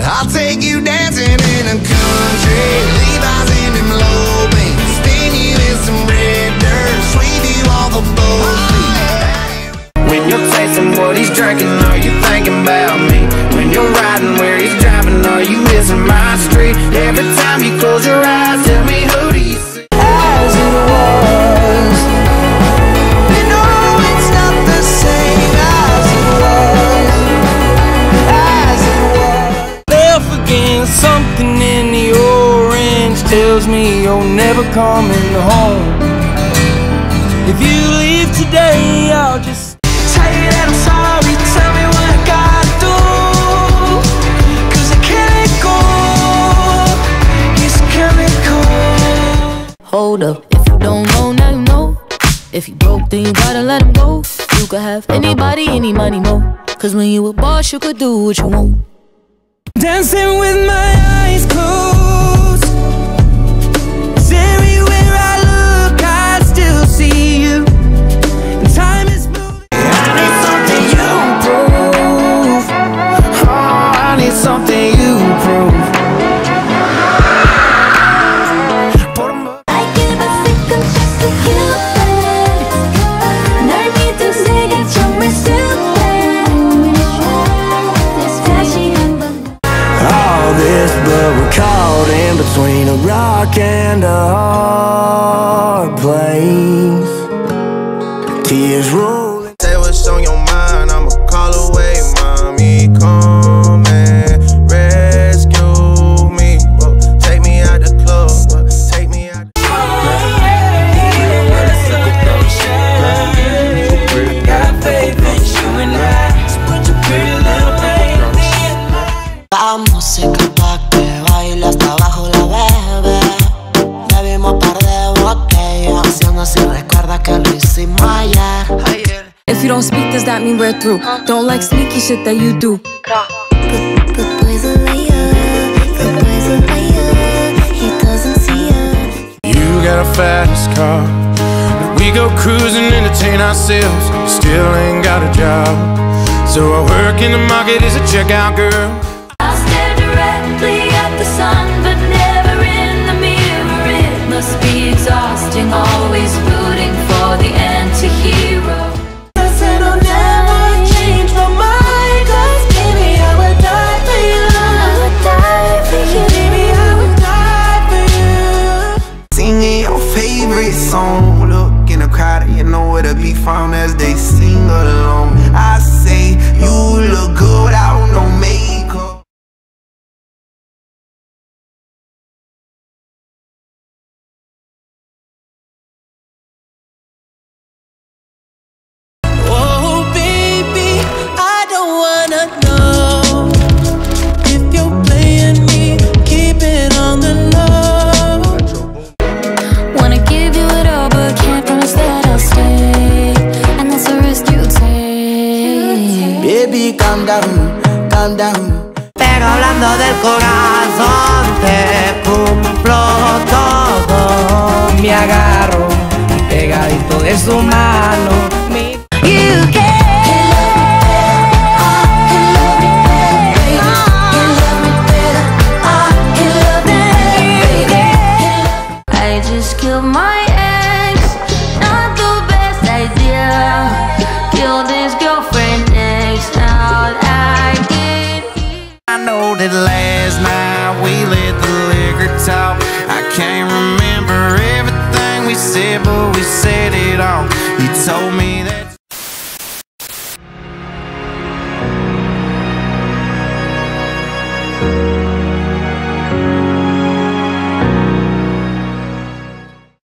I'll take you dancing in a country Levi's in them low beans, spin you in some red dirt, sleeve you off a bow. When you're tasting what he's drinking, are you thinking about me? When you're riding where he's driving, are you missing my street? Every time you close your eyes, tell me who do you see? As it was, you know it's not the same as it was. As it was. Left again, something in the orange tells me you're never coming home. If you leave today, I'll just tell you that I'm sorry, tell me what I gotta do, 'cause I can't let go, he's a chemical. Hold up, if you don't know, now you know. If you broke, then you gotta let him go. You could have anybody, any money, no, 'cause when you a boss, you could do what you want. Dancing with my eyes closed, 'cause everywhere I look, I still see you. Something you prove. I give a second chance to you. 날 믿으세요, 정말 super. 다시 한번. All this, but we're caught in between a rock and a hard place. Tears rolling. Say what's on your mind, I'ma call away, mommy, come and if you don't speak, does that mean we're through? Don't like sneaky shit that you do. You got a fast car, we go cruising, entertain ourselves. Still ain't got a job, so I work in the market as a checkout girl. I stare directly at the sun, but never in the mirror. It must be exhausting, always rooting for the anti-hero. I said I'll never change my mind, 'cause baby I would die for you. I would die for you. Baby I would die for you. Singing your favorite song, look in the crowd and you know where to be found as they sing along. I say you look good, I don't know me. Calm down. Pero hablando del corazón, te cumplo todo. Me agarro pegadito de su mano. You can. I just killed my ex. Not the best idea. Killed his girlfriend next out. I know that last night we let the liquor talk. I can't remember everything we said, but we said it all. You told me